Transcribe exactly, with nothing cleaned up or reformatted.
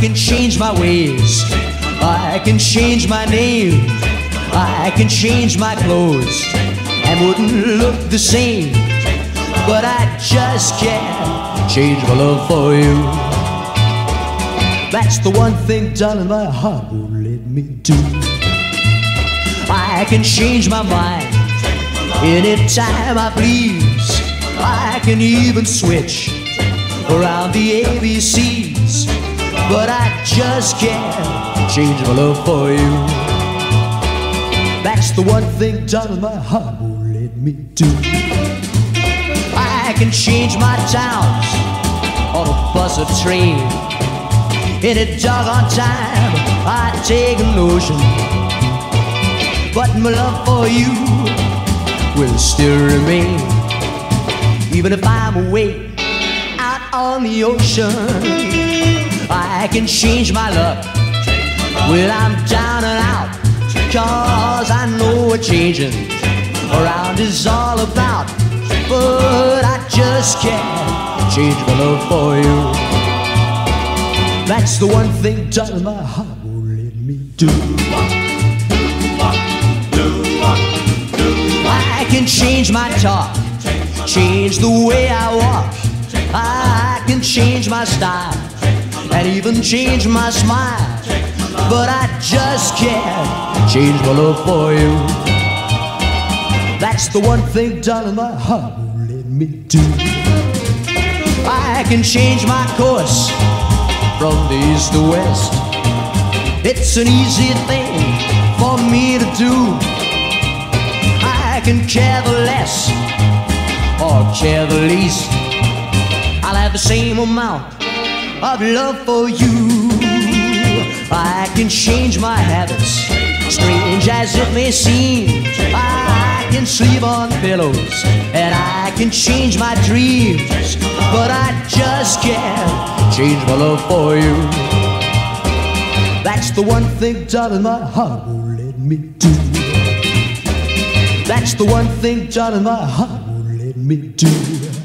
can change my ways. I can change my name. I can change my clothes and wouldn't look the same. But I just can't change my love for you. That's the one thing, darling, my heart won't let me do. I can change my mind anytime I please. I can even switch around the A B Cs. But I just can't change my love for you. That's the one thing, darling, my heart won't let me do. I can change my towns on a bus or train. Any doggone time I take a notion. But my love for you will still remain, even if I'm away out on the ocean. I can change my luck when I'm down and out, 'cause I know what changing around is all about. But I just can't change my love for you. That's the one thing, darling, my heart won't let me do. I can change my talk, change the way I walk. I can change my style and even change my smile. But I just can't change my love for you. That's the one thing, darling, my heart won't let me do. I can change my course from the east to west. It's an easy thing for me to do. I can care the less or care the least. I'll have the same amount of love for you. I can change my habits, strange as it may seem. I I can sleep on pillows and I can change my dreams. But I just can't change my love for you. That's the one thing, darling, my heart won't let me do. That's the one thing, darling, my heart won't let me do.